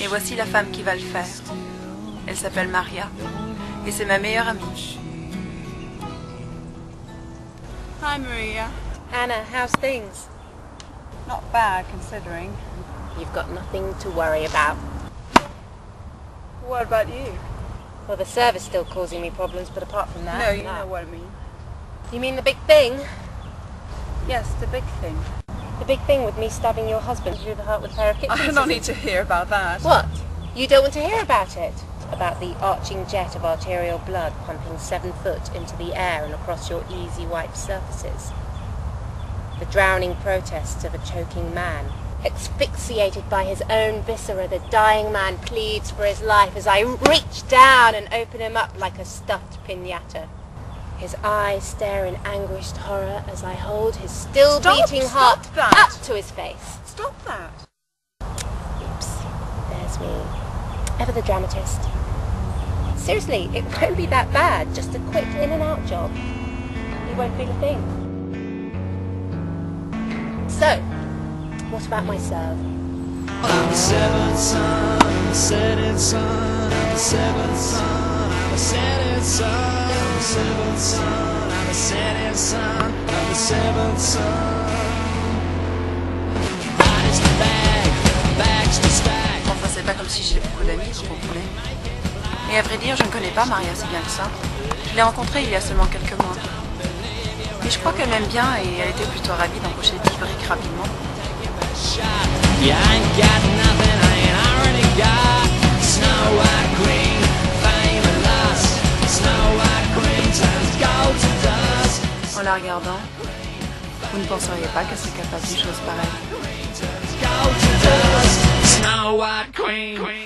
Et voici la femme qui va le faire. Elle s'appelle Maria et c'est ma meilleure amie. Hi Maria. Anna, how's things? Not bad considering. You've got nothing to worry about. What about you? Well, the service still causing me problems, but apart from that... No, you know what I mean. You mean the big thing? Yes, the big thing. The big thing with me stabbing your husband through the heart with a pair of kitchen scissors. I don't need to hear about that. What? You don't want to hear about it? About the arching jet of arterial blood pumping 7 foot into the air and across your easy wipe surfaces. The drowning protests of a choking man. Asphyxiated by his own viscera, the dying man pleads for his life as I reach down and open him up like a stuffed piñata. His eyes stare in anguished horror as I hold his still beating heart up to his face. Stop that! Oops, there's me. Ever the dramatist. Seriously, it won't be that bad. Just a quick in and out job. You won't feel a thing. So, what about my serve? I'm the seventh son, I'm the setting son, I'm the seventh son, I'm the setting son, I'm the seventh son, I'm the setting son, I'm the seventh son. Body's the bag, the bag's the stack. Enfin, c'est pas comme si j'ai beaucoup d'amis, vous comprenez. Et à vrai dire, je ne connais pas Maria si bien que ça. Je l'ai rencontrée il y a seulement quelques mois. Mais je crois qu'elle m'aime bien et elle était plutôt ravie d'empocher 10 briques rapidement. Yeah, I ain't got nothing, I ain't already got Snow White Queen, fame and lust. Snow White Queen turns gold to dust. En la regardant, vous ne penseriez pas qu'elle serait capable d'une chose pareille. Snow White Queen.